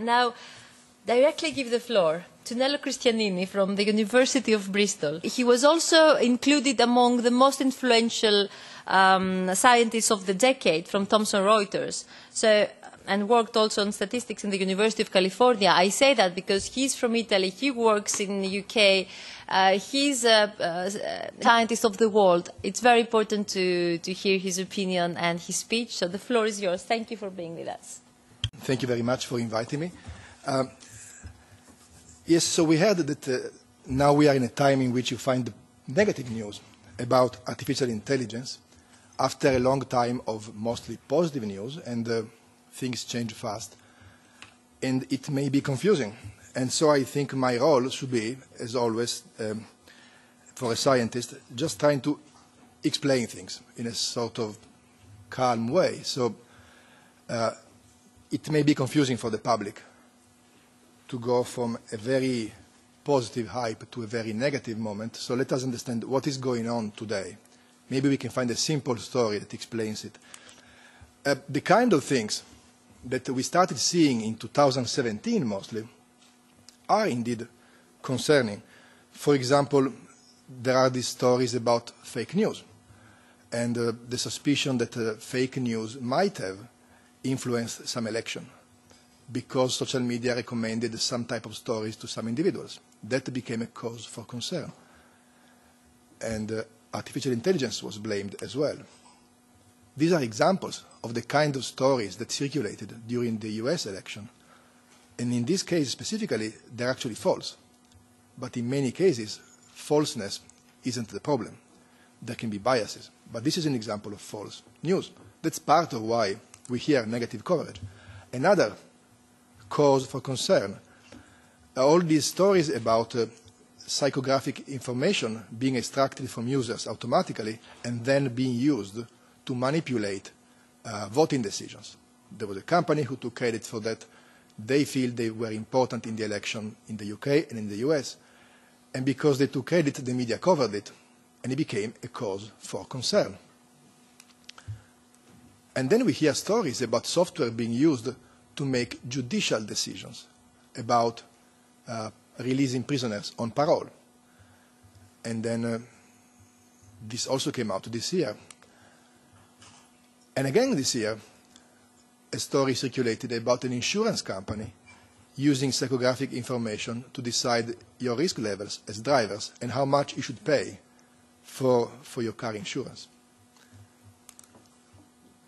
Now, directly give the floor to Nello Cristianini from the University of Bristol. He was also included among the most influential scientists of the decade from Thomson Reuters, and worked also on statistics in the University of California. I say that because he's from Italy, he works in the UK, he's a scientist of the world. It's very important to hear his opinion and his speech, so the floor is yours. Thank you for being with us. Thank you very much for inviting me. Yes, so we heard that now we are in a time in which you find the negative news about artificial intelligence after a long time of mostly positive news, and things change fast, and it may be confusing. And so I think my role should be, as always, for a scientist, just trying to explain things in a sort of calm way. So it may be confusing for the public to go from a very positive hype to a very negative moment. So let us understand what is going on today. Maybe we can find a simple story that explains it. The kind of things that we started seeing in 2017 mostly are indeed concerning. For example, there are these stories about fake news and the suspicion that fake news might have influenced some election because social media recommended some type of stories to some individuals. That became a cause for concern. And artificial intelligence was blamed as well. These are examples of the kind of stories that circulated during the US election. And in this case specifically, they're actually false. But in many cases, falseness isn't the problem. There can be biases. But this is an example of false news. That's part of why we hear negative coverage. Another cause for concern are all these stories about psychographic information being extracted from users automatically and then being used to manipulate voting decisions. There was a company who took credit for that. They feel they were important in the election in the UK and in the US. And because they took credit, the media covered it, and it became a cause for concern. And then we hear stories about software being used to make judicial decisions about releasing prisoners on parole. And then this also came out this year. And again this year, a story circulated about an insurance company using psychographic information to decide your risk levels as drivers and how much you should pay for your car insurance.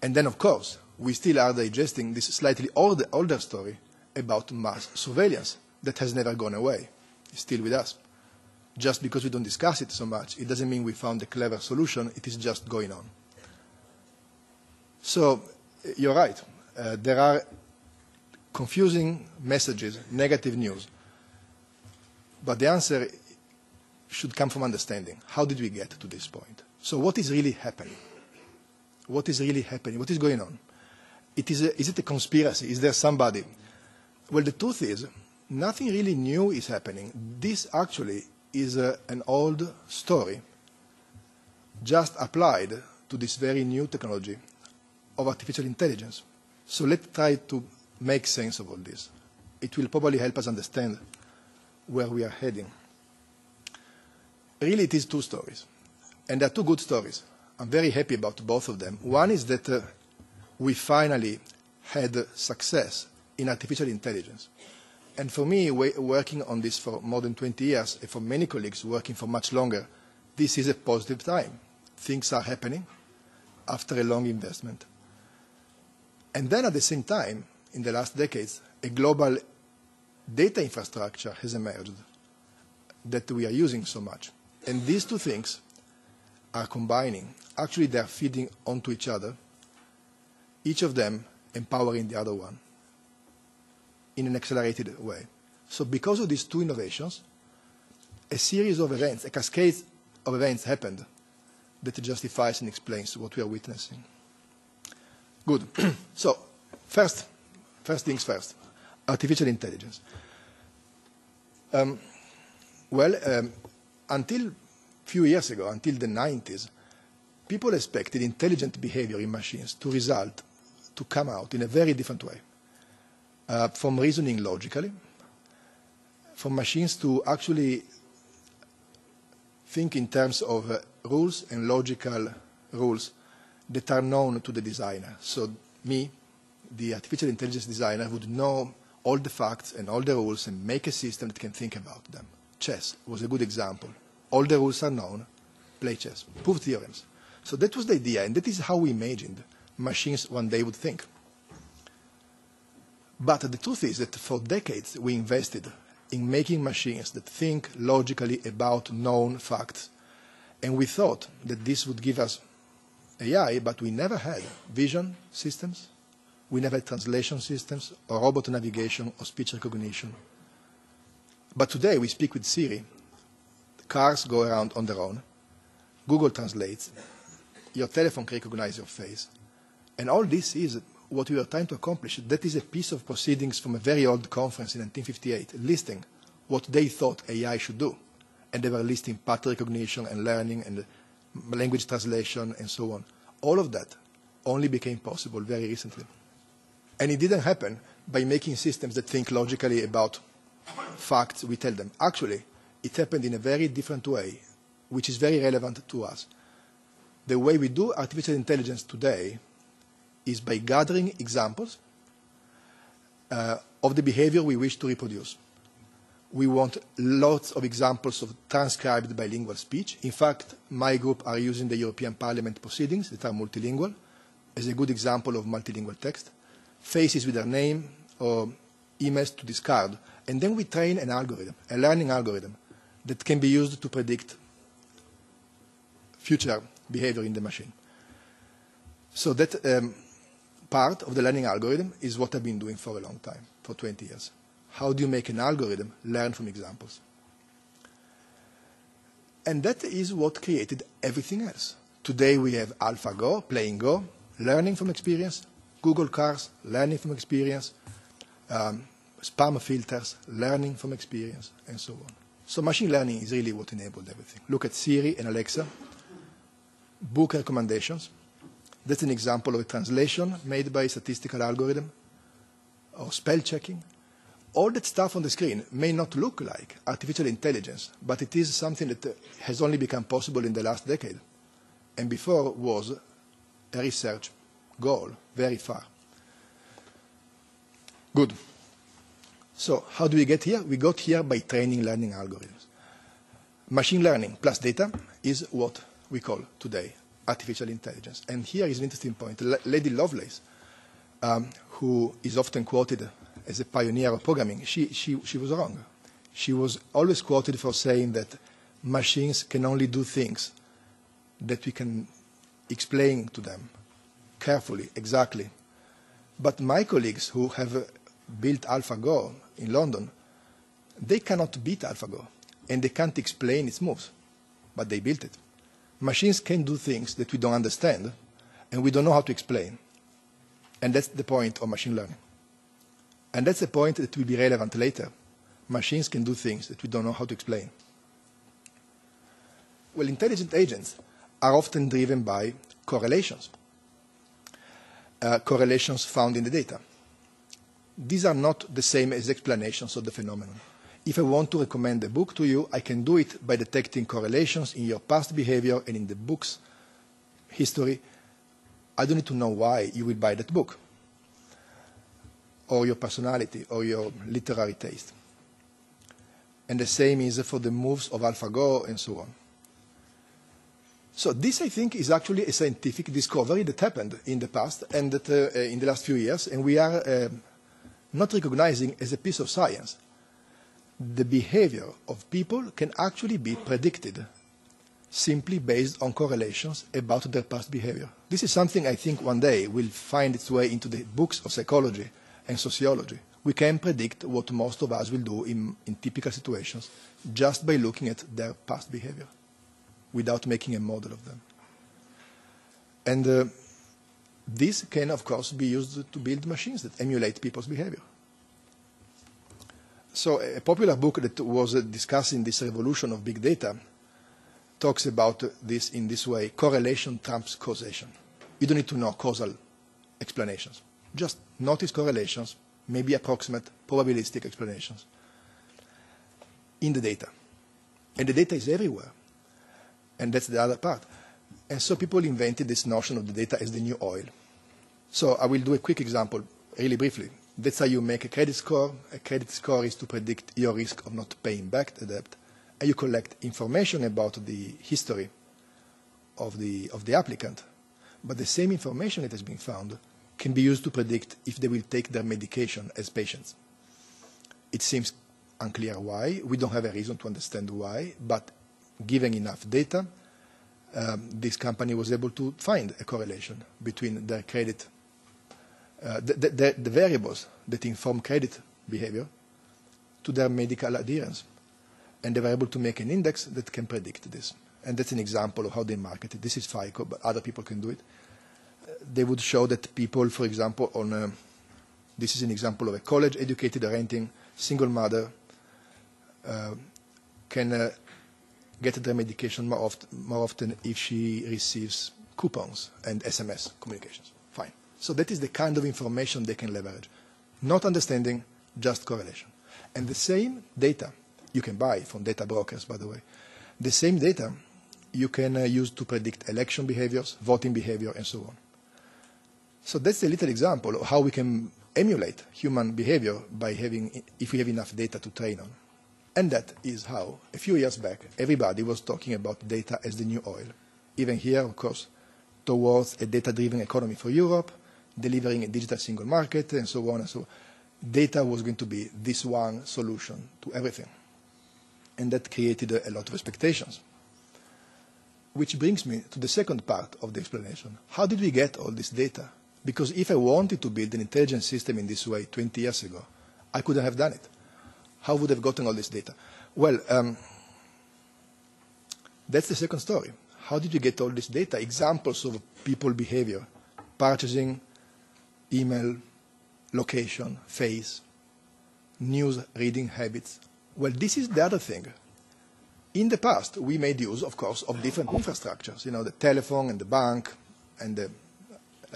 And then, of course, we still are digesting this slightly older story about mass surveillance that has never gone away. It's still with us. Just because we don't discuss it so much, it doesn't mean we found a clever solution. It is just going on. So you're right. There are confusing messages, negative news. But the answer should come from understanding. How did we get to this point? So what is really happening? What is really happening? What is going on? Is it a conspiracy? Is there somebody? Well, the truth is, nothing really new is happening. This actually is an old story, just applied to this very new technology of artificial intelligence. So let's try to make sense of all this. It will probably help us understand where we are heading. Really, it is two stories, and they are two good stories. I'm very happy about both of them. One is that we finally had success in artificial intelligence. And for me, working on this for more than 20 years, and for many colleagues working for much longer, this is a positive time. Things are happening after a long investment. And then at the same time, in the last decades, a global data infrastructure has emerged that we are using so much. And these two things are combining. Actually, they are feeding onto each other, each of them empowering the other one in an accelerated way. So because of these two innovations, a series of events, a cascade of events happened that justifies and explains what we are witnessing. Good. So first things first, artificial intelligence. Until few years ago, until the 90s, people expected intelligent behavior in machines to come out in a very different way. from reasoning logically, from machines to actually think in terms of rules and logical rules that are known to the designer. So me, the artificial intelligence designer, would know all the facts and all the rules and make a system that can think about them. Chess was a good example. All the rules are known, play chess, prove theorems. So that was the idea, and that is how we imagined machines one day would think. But the truth is that for decades we invested in making machines that think logically about known facts. And we thought that this would give us AI, but we never had vision systems, we never had translation systems, or robot navigation, or speech recognition. But today we speak with Siri. Cars go around on their own. Google translates. Your telephone can recognize your face. And all this is what we are trying to accomplish. That is a piece of proceedings from a very old conference in 1958, listing what they thought AI should do. And they were listing pattern recognition and learning and language translation and so on. All of that only became possible very recently. And it didn't happen by making systems that think logically about facts we tell them. Actually, it happened in a very different way, which is very relevant to us. The way we do artificial intelligence today is by gathering examples of the behavior we wish to reproduce. We want lots of examples of transcribed bilingual speech. In fact, my group are using the European Parliament proceedings that are multilingual as a good example of multilingual text, faces with their name or emails to discard. And then we train an algorithm, a learning algorithm, that can be used to predict future behavior in the machine. So that part of the learning algorithm is what I've been doing for a long time, for 20 years. How do you make an algorithm learn from examples? And that is what created everything else. Today we have AlphaGo, playing Go, learning from experience, Google cars, learning from experience, spam filters, learning from experience, and so on. So machine learning is really what enabled everything. Look at Siri and Alexa, book recommendations. That's an example of a translation made by a statistical algorithm, or spell checking. All that stuff on the screen may not look like artificial intelligence, but it is something that has only become possible in the last decade, and before was a research goal, very far. Good. So how do we get here? We got here by training learning algorithms. Machine learning plus data is what we call today artificial intelligence. And here is an interesting point. Lady Lovelace, who is often quoted as a pioneer of programming, she was wrong. She was always quoted for saying that machines can only do things that we can explain to them carefully, exactly. But my colleagues who have built AlphaGo in London, they cannot beat AlphaGo, and they can't explain its moves, but they built it. Machines can do things that we don't understand, and we don't know how to explain. And that's the point of machine learning. And that's a point that will be relevant later. Machines can do things that we don't know how to explain. Well, intelligent agents are often driven by correlations, correlations found in the data. These are not the same as explanations of the phenomenon. If I want to recommend a book to you, I can do it by detecting correlations in your past behavior and in the book's history. I don't need to know why you will buy that book, or your personality, or your literary taste. And the same is for the moves of AlphaGo and so on. So this, I think, is actually a scientific discovery that happened in the past and that in the last few years, and we are not recognizing as a piece of science. The behavior of people can actually be predicted simply based on correlations about their past behavior. This is something I think one day will find its way into the books of psychology and sociology. We can predict what most of us will do in typical situations just by looking at their past behavior without making a model of them. And this can, of course, be used to build machines that emulate people's behavior. So a popular book that was discussing this revolution of big data talks about this in this way: correlation trumps causation. You don't need to know causal explanations. Just notice correlations maybe approximate, probabilistic explanations in the data. And the data is everywhere. And that's the other part. And so people invented this notion of the data as the new oil. So I will do a quick example, really briefly. That's how you make a credit score. A credit score is to predict your risk of not paying back the debt. And you collect information about the history of the applicant. But the same information that has been found can be used to predict if they will take their medication as patients. It seems unclear why. We don't have a reason to understand why, but given enough data, this company was able to find a correlation between their credit, the variables that inform credit behavior to their medical adherence. And they were able to make an index that can predict this. And that's an example of how they market it. This is FICO, but other people can do it. They would show that people, for example, on this is an example of a college-educated renting single mother can get their medication more often if she receives coupons and SMS communications. Fine. So that is the kind of information they can leverage. Not understanding, just correlation. And the same data you can buy from data brokers, by the way. The same data you can use to predict election behaviors, voting behavior, and so on. So that's a little example of how we can emulate human behavior by having, if we have enough data to train on. And that is how, a few years back, everybody was talking about data as the new oil. Even here, of course, towards a data-driven economy for Europe, delivering a digital single market, and so on and so on. Data was going to be this one solution to everything. And that created a lot of expectations. Which brings me to the second part of the explanation. How did we get all this data? Because if I wanted to build an intelligent system in this way 20 years ago, I couldn't have done it. How would I have gotten all this data? Well, that's the second story. How did you get all this data? Examples of people behavior, purchasing, email, location, face, news reading habits. Well, this is the other thing. In the past, we made use, of course, of different infrastructures, you know, the telephone and the bank and the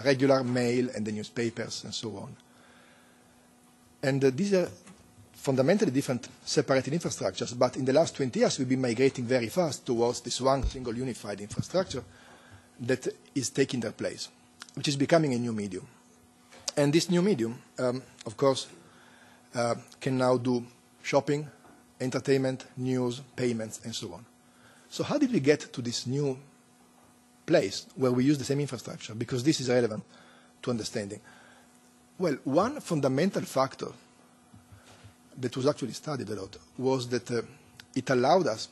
regular mail and the newspapers and so on. And these are fundamentally different separated infrastructures, but in the last 20 years we've been migrating very fast towards this one single unified infrastructure that is taking their place, which is becoming a new medium. And this new medium, of course, can now do shopping, entertainment, news, payments, and so on. So how did we get to this new place where we use the same infrastructure? Because this is relevant to understanding. Well, one fundamental factor that was actually studied a lot was that it allowed us,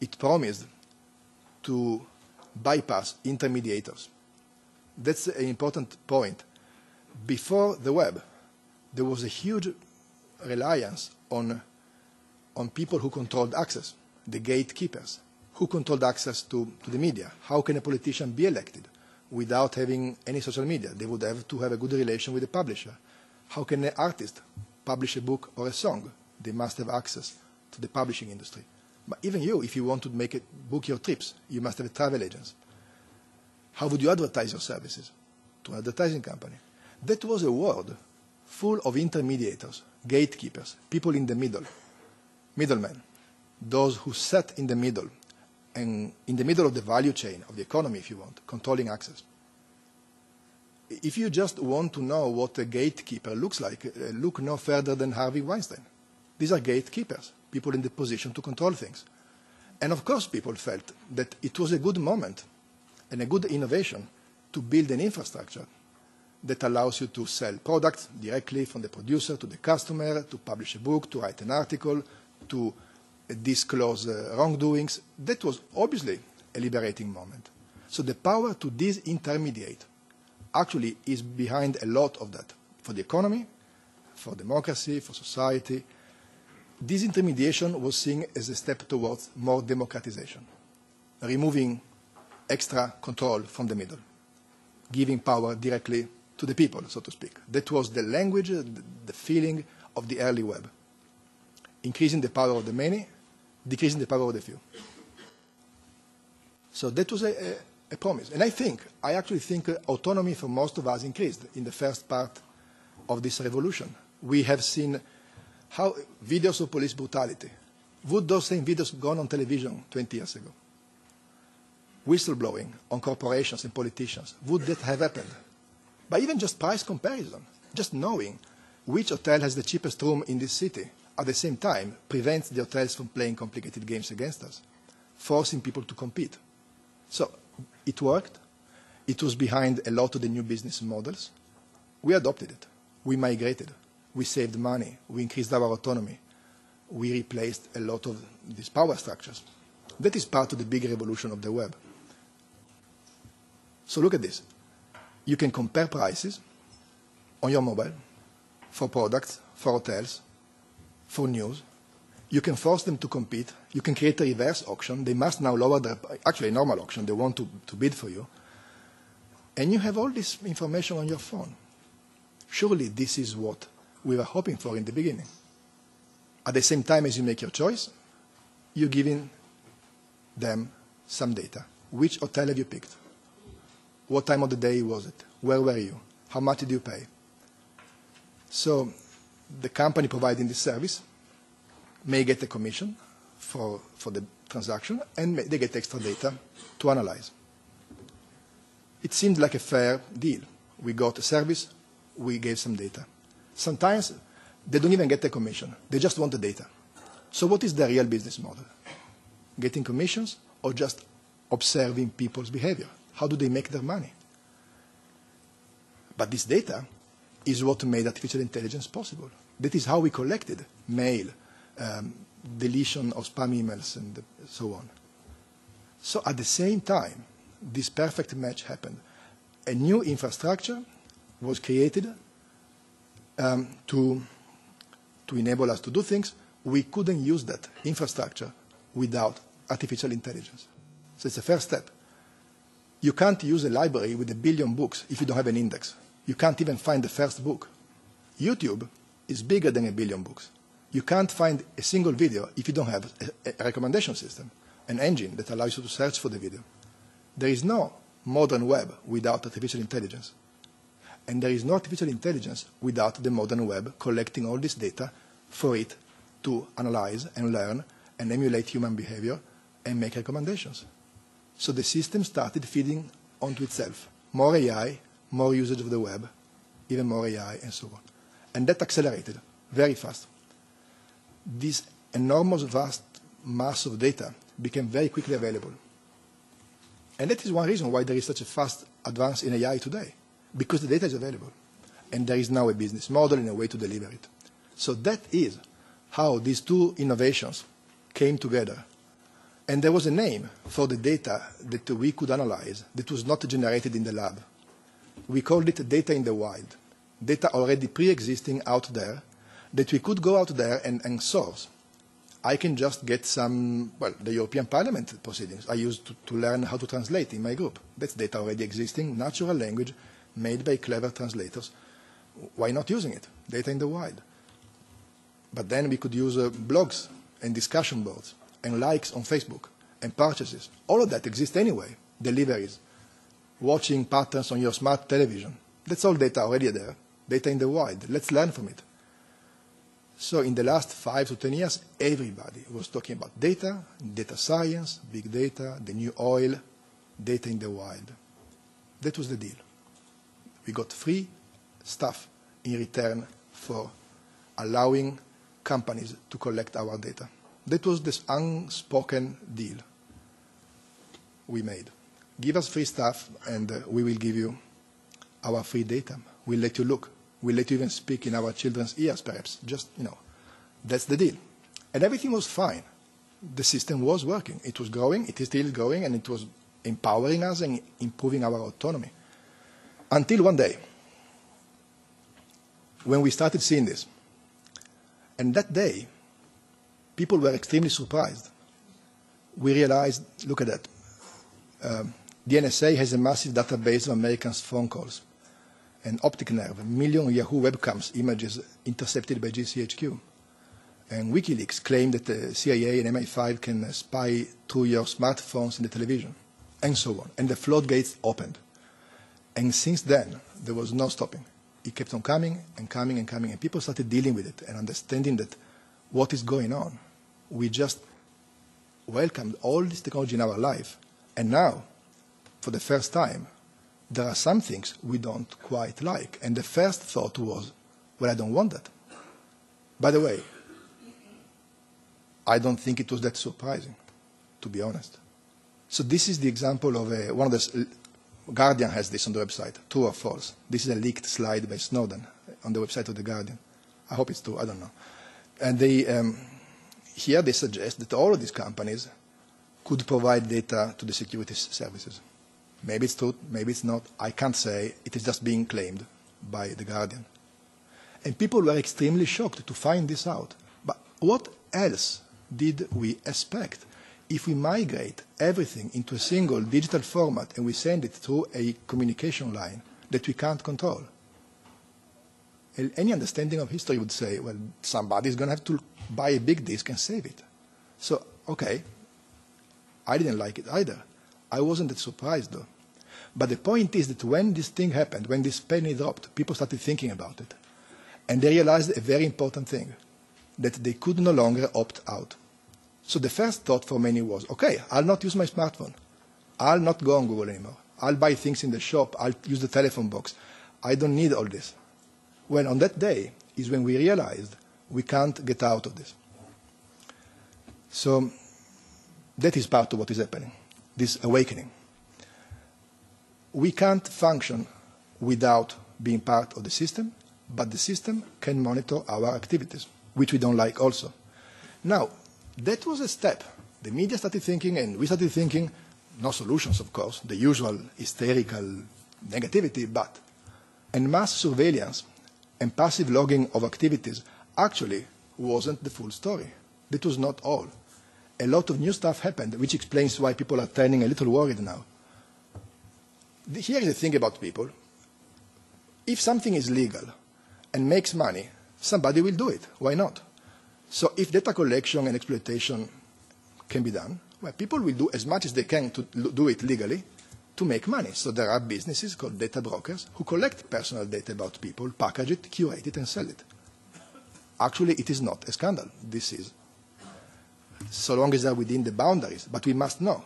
it promised to bypass intermediators. That's an important point. Before the web, there was a huge reliance on people who controlled access, the gatekeepers, who controlled access to the media. How can a politician be elected without having any social media? They would have to have a good relation with the publisher. How can an artist publish a book or a song? They must have access to the publishing industry. But even you, if you want to make it, book your trips, you must have a travel agent. How would you advertise your services? To an advertising company. That was a world full of intermediators, gatekeepers, people in the middle, middlemen, those who sat in the middle, and in the middle of the value chain, of the economy, if you want, controlling access. If you just want to know what a gatekeeper looks like, look no further than Harvey Weinstein. These are gatekeepers, people in the position to control things. And of course people felt that it was a good moment and a good innovation to build an infrastructure that allows you to sell products directly from the producer to the customer, to publish a book, to write an article, to disclose wrongdoings. That was obviously a liberating moment. So the power to disintermediate actually is behind a lot of that, for the economy, for democracy, for society. Disintermediation was seen as a step towards more democratization, removing extra control from the middle, giving power directly to the people, so to speak. That was the language, the feeling of the early web. Increasing the power of the many, decreasing the power of the few. So that was a promise. And I actually think autonomy for most of us increased in the first part of this revolution. we have seen how videos of police brutality. Would those same videos gone on television 20 years ago? Whistleblowing on corporations and politicians, would that have happened? But even just price comparison, just knowing which hotel has the cheapest room in this city, at the same time prevents the hotels from playing complicated games against us, forcing people to compete. So it worked. It was behind a lot of the new business models. We adopted it. We migrated. We saved money. We increased our autonomy. We replaced a lot of these power structures. That is part of the big revolution of the web. So look at this. You can compare prices on your mobile for products, for hotels, for news. You can force them to compete. You can create a reverse auction. They must now lower their, actually a normal auction. They want to bid for you. And you have all this information on your phone. Surely this is what we were hoping for in the beginning. At the same time as you make your choice, you're giving them some data. Which hotel have you picked? What time of the day was it? Where were you? How much did you pay? So the company providing this service may get a commission for the transaction, and they get extra data to analyze. It seemed like a fair deal. We got a service, we gave some data. Sometimes they don't even get a commission. They just want the data. So what is the real business model? Getting commissions or just observing people's behavior? How do they make their money? But this data is what made artificial intelligence possible. That is how we collected mail, deletion of spam emails, and so on. So at the same time, this perfect match happened. A new infrastructure was created to enable us to do things. We couldn't use that infrastructure without artificial intelligence. So it's a first step. You can't use a library with 1 billion books if you don't have an index. You can't even find the first book. YouTube is bigger than 1 billion books. You can't find a single video if you don't have a recommendation system, an engine that allows you to search for the video. There is no modern web without artificial intelligence. And there is no artificial intelligence without the modern web collecting all this data for it to analyze and learn and emulate human behavior and make recommendations. So the system started feeding onto itself. More AI, more usage of the web, even more AI, and so on. And that accelerated very fast. This enormous, vast mass of data became very quickly available. And that is one reason why there is such a fast advance in AI today, because the data is available. And there is now a business model and a way to deliver it. So that is how these two innovations came together. And there was a name for the data that we could analyze that was not generated in the lab. We called it data in the wild, data already pre-existing out there that we could go out there and source. I can just get some, well, the European Parliament proceedings I used to learn how to translate in my group. That's data already existing, natural language, made by clever translators. Why not using it? Data in the wild. But then we could use blogs and discussion boards and likes on Facebook and purchases. All of that exists anyway. Deliveries, watching patterns on your smart television. That's all data already there, data in the wild. Let's learn from it. So in the last 5 to 10 years, everybody was talking about data, data science, big data, the new oil, data in the wild. That was the deal. We got free stuff in return for allowing companies to collect our data. That was this unspoken deal we made. Give us free stuff and we will give you our free data. We'll let you look. We'll let you even speak in our children's ears, perhaps. Just, you know, that's the deal. And everything was fine. The system was working. It was growing. It is still growing. And it was empowering us and improving our autonomy. Until one day, when we started seeing this. And that day, people were extremely surprised. We realized, look at that. The NSA has a massive database of Americans' phone calls. An optic nerve, a million Yahoo webcams images intercepted by GCHQ. And WikiLeaks claimed that the CIA and MI5 can spy through your smartphones and the television, and so on. And the floodgates opened. And since then, there was no stopping. it kept on coming and coming and coming, and people started dealing with it and understanding that what is going on. We just welcomed all this technology in our life, and now, for the first time, there are some things we don't quite like. And the first thought was, well, I don't want that. By the way, I don't think it was that surprising, to be honest. So this is the example of one of the... Guardian has this on the website, true or false. This is a leaked slide by Snowden on the website of the Guardian. I hope it's true, I don't know. And they, here they suggest that all of these companies could provide data to the security services. Maybe it's true, maybe it's not. I can't say. It is just being claimed by the Guardian. And people were extremely shocked to find this out. But what else did we expect? If we migrate everything into a single digital format and we send it through a communication line that we can't control, any understanding of history would say, well, somebody's going to have to buy a big disk and save it. So, okay, I didn't like it either. I wasn't that surprised, though. But the point is that when this thing happened, when this penny dropped, people started thinking about it. And they realized a very important thing, that they could no longer opt out. So the first thought for many was, okay, I'll not use my smartphone. I'll not go on Google anymore. I'll buy things in the shop. I'll use the telephone box. I don't need all this. Well, on that day is when we realized we can't get out of this. So that is part of what is happening, this awakening. We can't function without being part of the system, but the system can monitor our activities, which we don't like also. Now, that was a step. The media started thinking, and we started thinking, no solutions, of course, the usual hysterical negativity, but and mass surveillance and passive logging of activities actually wasn't the full story. That was not all. A lot of new stuff happened, which explains why people are turning a little worried now. Here is the thing about people. If something is legal and makes money, somebody will do it. Why not? So if data collection and exploitation can be done, well, people will do as much as they can to do it legally to make money. So there are businesses called data brokers who collect personal data about people, package it, curate it, and sell it. Actually, it is not a scandal. This is, so long as they are within the boundaries. But we must know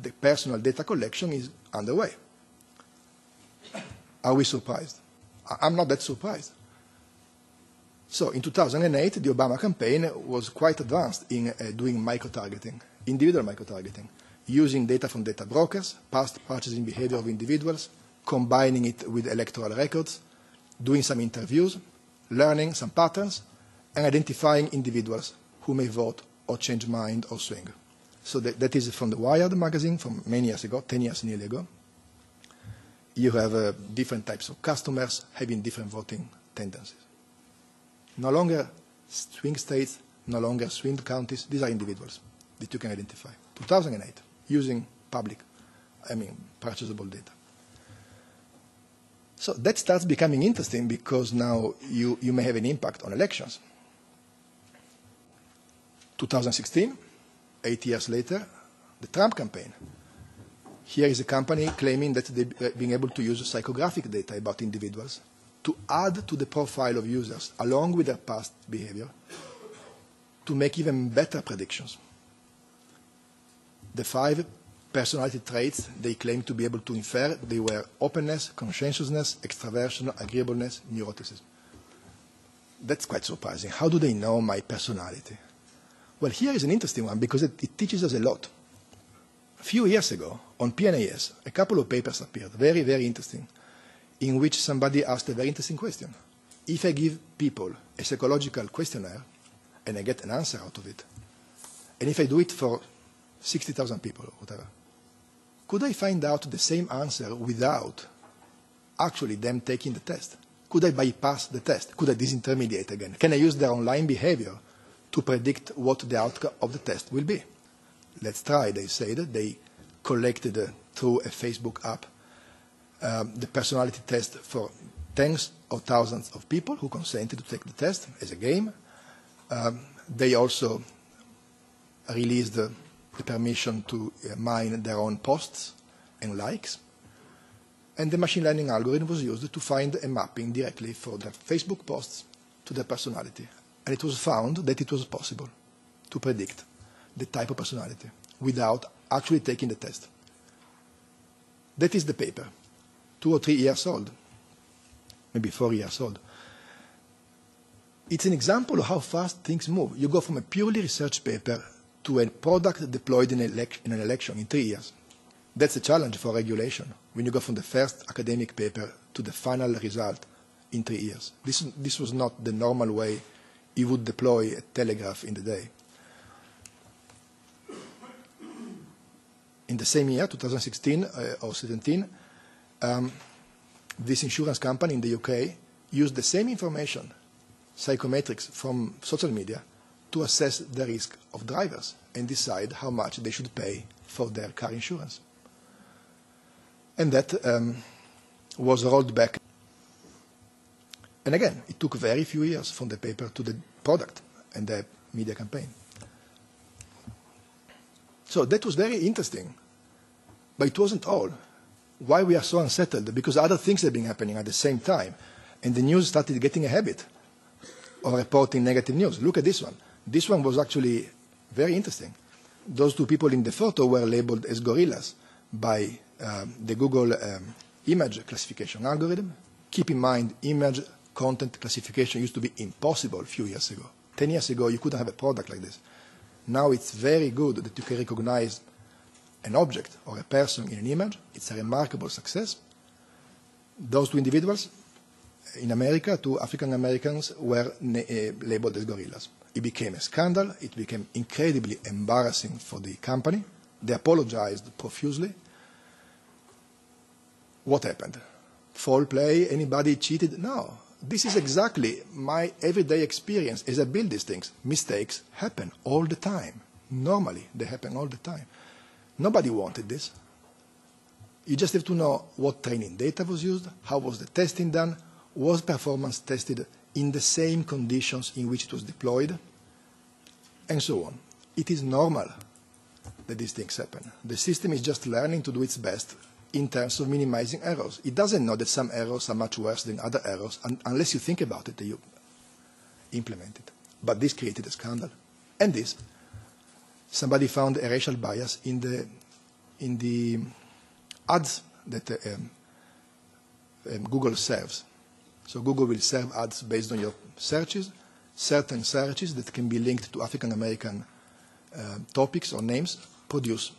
the personal data collection is underway. Are we surprised? I'm not that surprised. So in 2008, the Obama campaign was quite advanced in doing micro-targeting, individual micro-targeting, using data from data brokers, past purchasing behavior of individuals, combining it with electoral records, doing some interviews, learning some patterns, and identifying individuals who may vote or change mind or swing. So that is from the Wired magazine from many years ago, 10 years nearly ago. You have different types of customers having different voting tendencies. No longer swing states, no longer swing counties. These are individuals that you can identify. 2008, using public, purchasable data. So that starts becoming interesting because now you may have an impact on elections. 2016, 8 years later, the Trump campaign. Here is a company claiming that they've been able to use psychographic data about individuals to add to the profile of users, along with their past behavior, to make even better predictions. The 5 personality traits they claim to be able to infer, they were openness, conscientiousness, extraversion, agreeableness, neuroticism. That's quite surprising. How do they know my personality? Well, here is an interesting one because it teaches us a lot. A few years ago, on PNAS, a couple of papers appeared, very, very interesting, in which somebody asked a very interesting question. If I give people a psychological questionnaire and I get an answer out of it, and if I do it for 60,000 people or whatever, could I find out the same answer without actually them taking the test? Could I bypass the test? Could I disintermediate again? Can I use their online behavior to predict what the outcome of the test will be? Let's try, they say that. They collected through a Facebook app the personality test for tens of thousands of people who consented to take the test as a game. They also released the permission to mine their own posts and likes. and the machine learning algorithm was used to find a mapping directly for their Facebook posts to their personality. And it was found that it was possible to predict the type of personality without actually taking the test. That is the paper, 2 or 3 years old, maybe 4 years old. It's an example of how fast things move. You go from a purely research paper to a product deployed in an election in 3 years. That's a challenge for regulation, when you go from the first academic paper to the final result in 3 years. This was not the normal way you would deploy a telegraph in the day. In the same year, 2016 or 17, this insurance company in the UK used the same information, psychometrics from social media, to assess the risk of drivers and decide how much they should pay for their car insurance. And that was rolled back. And again, it took very few years from the paper to the product and the media campaign. So that was very interesting, but it wasn't all. Why we are so unsettled? Because other things have been happening at the same time, and the news started getting a habit of reporting negative news. Look at this one. This one was actually very interesting. Those two people in the photo were labeled as gorillas by the Google image classification algorithm. Keep in mind, image content classification used to be impossible a few years ago. 10 years ago, you couldn't have a product like this. Now it's very good that you can recognize an object or a person in an image. It's a remarkable success. Those two individuals in America, two African Americans, were labeled as gorillas. It became a scandal. It became incredibly embarrassing for the company. They apologized profusely. What happened? Foul play? Anybody cheated? No. This is exactly my everyday experience as I build these things. Mistakes happen all the time. Normally, they happen all the time. Nobody wanted this. You just have to know what training data was used, how was the testing done, was performance tested in the same conditions in which it was deployed, and so on. It is normal that these things happen. The system is just learning to do its best in terms of minimizing errors. It doesn't know that some errors are much worse than other errors, and unless you think about it, you implement it. But this created a scandal. And this, somebody found a racial bias in the ads that Google serves. So Google will serve ads based on your searches, certain searches that can be linked to African-American topics or names produce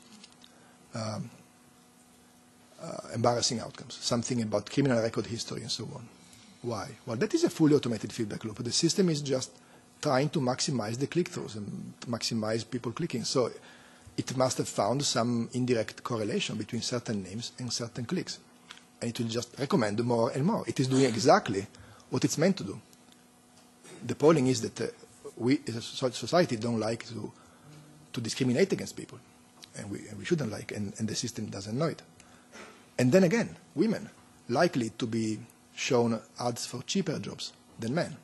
embarrassing outcomes, something about criminal record history and so on. Why? Well, that is a fully automated feedback loop. The system is just trying to maximize the click-throughs and maximize people clicking. So it must have found some indirect correlation between certain names and certain clicks. And it will just recommend more and more. It is doing exactly what it's meant to do. The polling is that we as a society don't like to discriminate against people. And we shouldn't like, and the system doesn't know it. And then again, women, likely to be shown ads for cheaper jobs than men.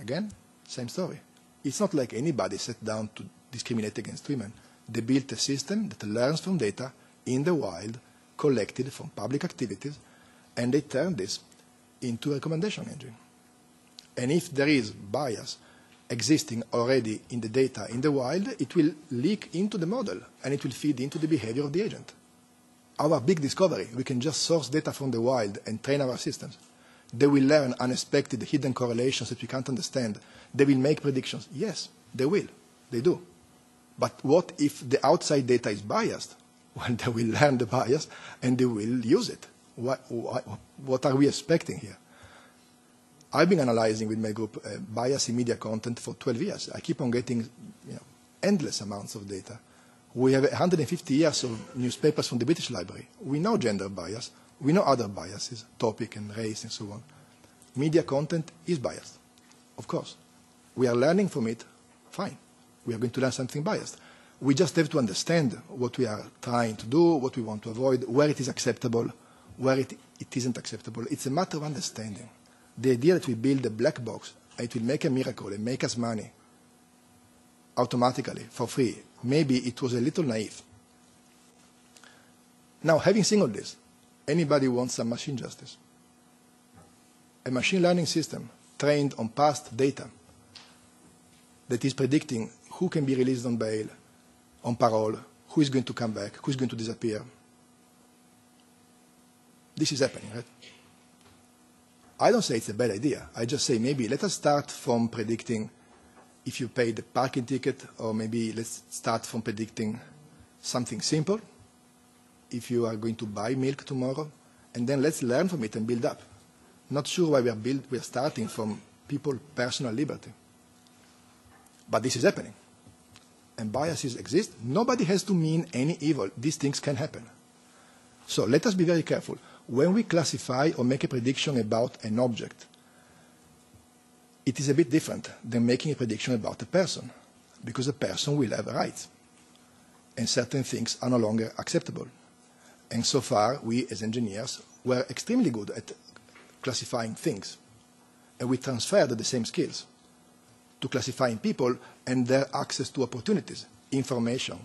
Again, same story. It's not like anybody sat down to discriminate against women. They built a system that learns from data in the wild, collected from public activities, and they turn this into a recommendation engine. And if there is bias existing already in the data in the wild, it will leak into the model, and it will feed into the behavior of the agent. Our big discovery, we can just source data from the wild and train our systems. They will learn unexpected hidden correlations that we can't understand. They will make predictions. Yes, they will. They do. But what if the outside data is biased? Well, they will learn the bias and they will use it. What are we expecting here? I've been analyzing with my group bias in media content for 12 years. I keep on getting endless amounts of data. We have 150 years of newspapers from the British Library. We know gender bias. We know other biases, topic and race and so on. Media content is biased, of course. We are learning from it, fine. We are going to learn something biased. We just have to understand what we are trying to do, what we want to avoid, where it is acceptable, where it isn't acceptable. It's a matter of understanding. The idea that we build a black box, it will make a miracle and make us money automatically, for free, maybe it was a little naive. Now, having seen all this, Anybody wants some machine justice. A machine learning system trained on past data that is predicting who can be released on bail, on parole, who is going to come back, who is going to disappear. This is happening, right? I don't say it's a bad idea. I just say maybe let us start from predicting if you paid the parking ticket, or maybe let's start from predicting something simple, if you are going to buy milk tomorrow, and then let's learn from it and build up. Not sure why we are starting from people's personal liberty. But this is happening. And biases exist. Nobody has to mean any evil. These things can happen. So let us be very careful. When we classify or make a prediction about an object, it is a bit different than making a prediction about a person, because a person will have rights, and certain things are no longer acceptable. And so far, we as engineers were extremely good at classifying things, and we transferred the same skills to classifying people and their access to opportunities, information,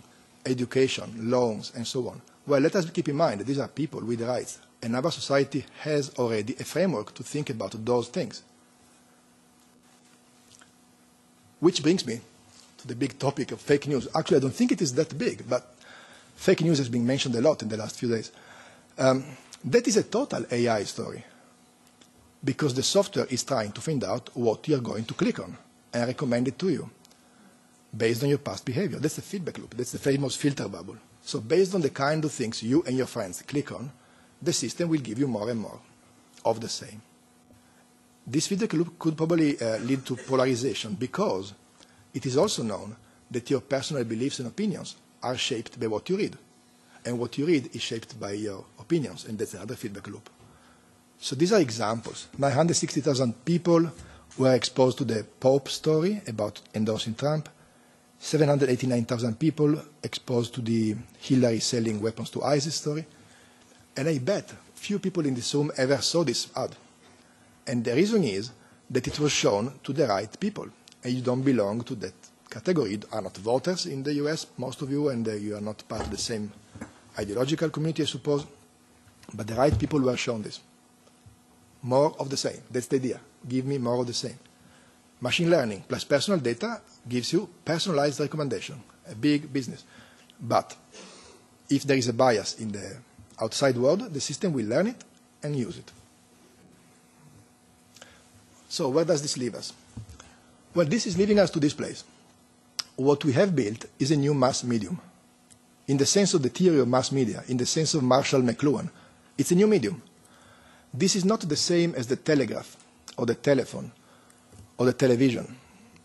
education, loans, and so on. Well, let us keep in mind that these are people with rights, and our society has already a framework to think about those things. Which brings me to the big topic of fake news. Actually, I don't think it is that big, but fake news has been mentioned a lot in the last few days. That is a total AI story, because the software is trying to find out what you are going to click on and recommend it to you based on your past behavior. That's the feedback loop. That's the famous filter bubble. So based on the kind of things you and your friends click on, the system will give you more and more of the same. This feedback loop could probably lead to polarization, because it is also known that your personal beliefs and opinions are shaped by what you read. And what you read is shaped by your opinions, and that's another feedback loop. So these are examples. 960,000 people were exposed to the Pope story about endorsing Trump. 789,000 people exposed to the Hillary selling weapons to ISIS story. And I bet few people in this room ever saw this ad. And the reason is that it was shown to the right people, and you don't belong to that category. You are not voters in the US, most of you, and you are not part of the same ideological community, I suppose. But the right people were shown this. More of the same. That's the idea. Give me more of the same. Machine learning plus personal data gives you personalized recommendation, a big business. But if there is a bias in the outside world, the system will learn it and use it. So where does this leave us? Well, this is leading us to this place. What we have built is a new mass medium. In the sense of the theory of mass media, in the sense of Marshall McLuhan, it's a new medium. This is not the same as the telegraph or the telephone or the television.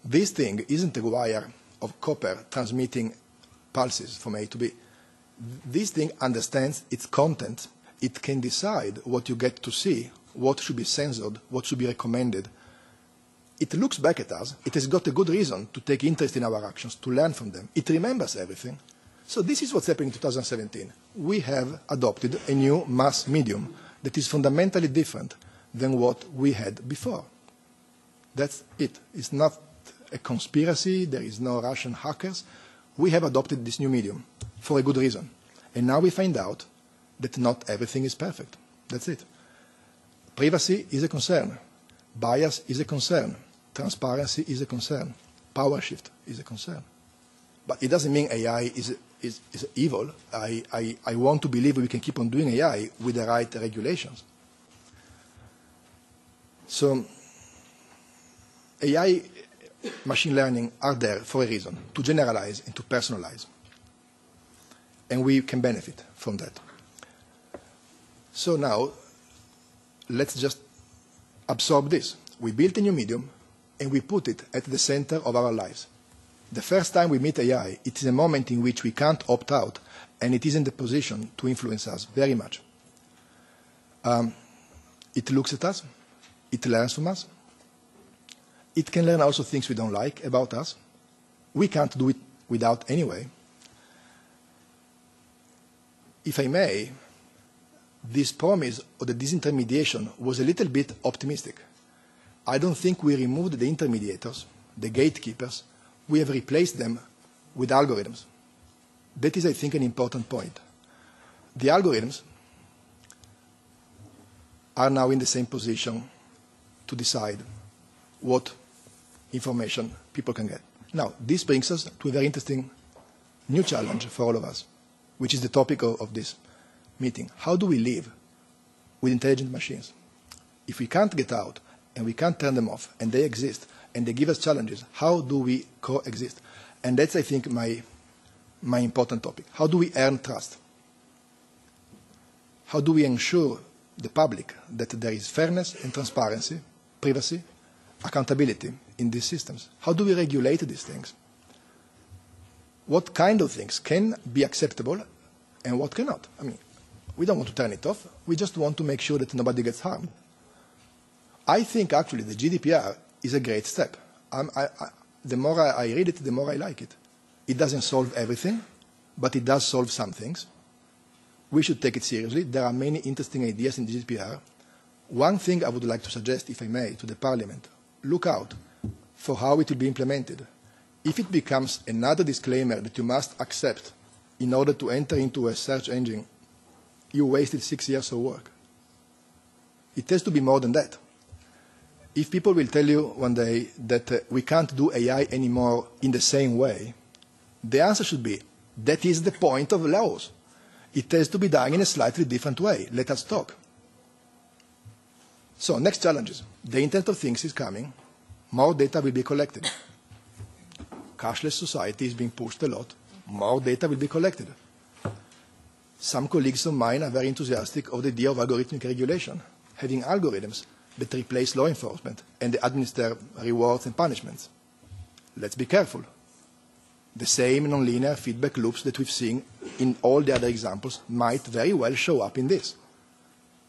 This thing isn't a wire of copper transmitting pulses from A to B. This thing understands its content. It can decide what you get to see, what should be censored, what should be recommended. It looks back at us. It has got a good reason to take interest in our actions, to learn from them. It remembers everything. So this is what's happening in 2017. We have adopted a new mass medium that is fundamentally different than what we had before. That's it. It's not a conspiracy. There is no Russian hackers. We have adopted this new medium for a good reason. And now we find out that not everything is perfect. That's it. Privacy is a concern. Bias is a concern. Transparency is a concern. Power shift is a concern. But it doesn't mean AI is evil. I want to believe we can keep on doing AI with the right regulations. So AI, machine learning are there for a reason, to generalize and to personalize. And we can benefit from that. So now, let's just absorb this. We built a new medium, and we put it at the center of our lives. The first time we meet AI, it is a moment in which we can't opt out, and it is in the position to influence us very much. It looks at us. It learns from us. It can learn also things we don't like about us. We can't do it without anyway. If I may, this promise of the disintermediation was a little bit optimistic. I don't think we removed the intermediators, the gatekeepers. We have replaced them with algorithms. That is, I think, an important point. The algorithms are now in the same position to decide what information people can get. Now, this brings us to a very interesting new challenge for all of us, which is the topic of this meeting. How do we live with intelligent machines? If we can't get out and we can't turn them off, and they exist, and they give us challenges, how do we coexist? And that's, I think, my important topic. How do we earn trust? How do we ensure the public that there is fairness and transparency, privacy, accountability in these systems? How do we regulate these things? What kind of things can be acceptable and what cannot? I mean, we don't want to turn it off. We just want to make sure that nobody gets harmed. I think, actually, the GDPR is a great step. The more I read it, the more I like it. It doesn't solve everything, but it does solve some things. We should take it seriously. There are many interesting ideas in the GDPR. One thing I would like to suggest, if I may, to the Parliament, look out for how it will be implemented. If it becomes another disclaimer that you must accept in order to enter into a search engine, you wasted 6 years of work. It has to be more than that. If people will tell you one day that we can't do AI anymore in the same way, the answer should be, that is the point of laws. It has to be done in a slightly different way. Let us talk. So, next challenges. The Internet of Things is coming. More data will be collected. Cashless society is being pushed a lot. More data will be collected. Some colleagues of mine are very enthusiastic of the idea of algorithmic regulation, having algorithms that replace law enforcement and administer rewards and punishments. Let's be careful. The same nonlinear feedback loops that we've seen in all the other examples might very well show up in this.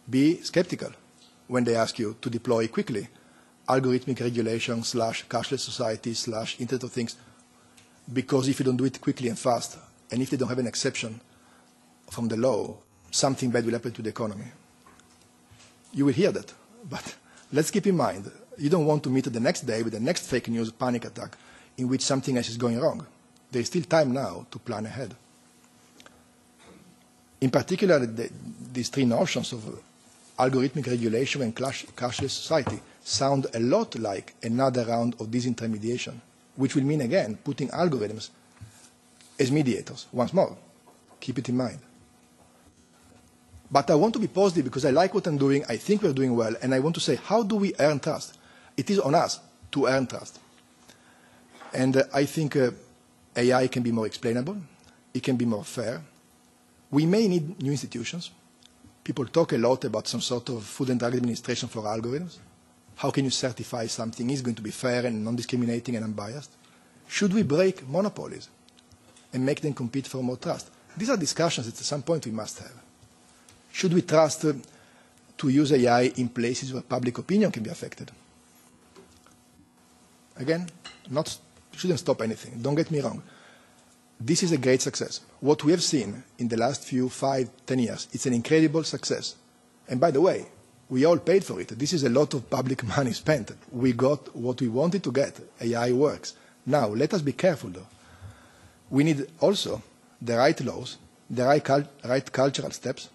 Be skeptical when they ask you to deploy quickly algorithmic regulation / cashless society / Internet of Things, because if you don't do it quickly and fast, and if they don't have an exception from the law, something bad will happen to the economy. You will hear that. But let's keep in mind, you don't want to meet the next day with the next fake news panic attack in which something else is going wrong. There is still time now to plan ahead. In particular, these three notions of algorithmic regulation and cashless society sound a lot like another round of disintermediation, which will mean, again, putting algorithms as mediators once more. Keep it in mind. But I want to be positive because I like what I'm doing, I think we're doing well, and I want to say, how do we earn trust? It is on us to earn trust. And I think AI can be more explainable, it can be more fair. We may need new institutions. People talk a lot about some sort of Food and Drug Administration for algorithms. How can you certify something is going to be fair and non-discriminating and unbiased? Should we break monopolies and make them compete for more trust? These are discussions that at some point we must have. Should we trust to use AI in places where public opinion can be affected? Again, shouldn't stop anything. Don't get me wrong. This is a great success. What we have seen in the last 5, 10 years, it's an incredible success. And by the way, we all paid for it. This is a lot of public money spent. We got what we wanted to get. AI works. Now, let us be careful, though. We need also the right laws, the right cultural steps.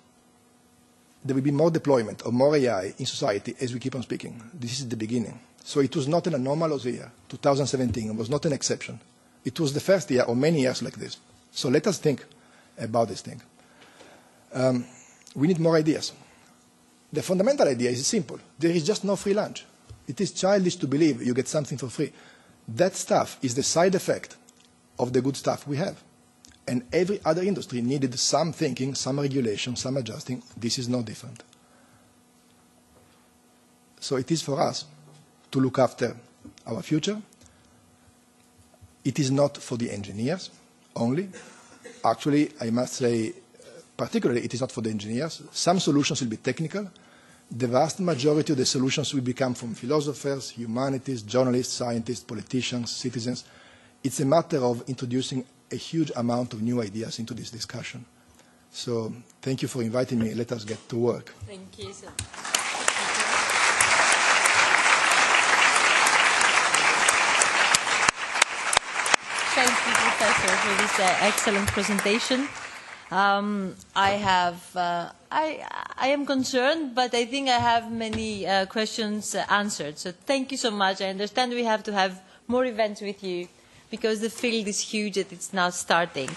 There will be more deployment of more AI in society as we keep on speaking. This is the beginning. So it was not an anomalous year. 2017 was not an exception. It was the first year or many years like this. So let us think about this thing. We need more ideas. The fundamental idea is simple. There is just no free lunch. It is childish to believe you get something for free. That stuff is the side effect of the good stuff we have. And every other industry needed some thinking, some regulation, some adjusting. This is no different. So it is for us to look after our future. It is not for the engineers only. Actually, I must say, particularly, it is not for the engineers. Some solutions will be technical. The vast majority of the solutions will become from philosophers, humanities, journalists, scientists, politicians, citizens. It's a matter of introducing a huge amount of new ideas into this discussion. So thank you for inviting me. Let us get to work. Thank you, sir. Thank you, Professor, for this excellent presentation. I have, I I am concerned, but I think I have many questions answered. So thank you so much. I understand we have to have more events with you because the field is huge and it's now starting.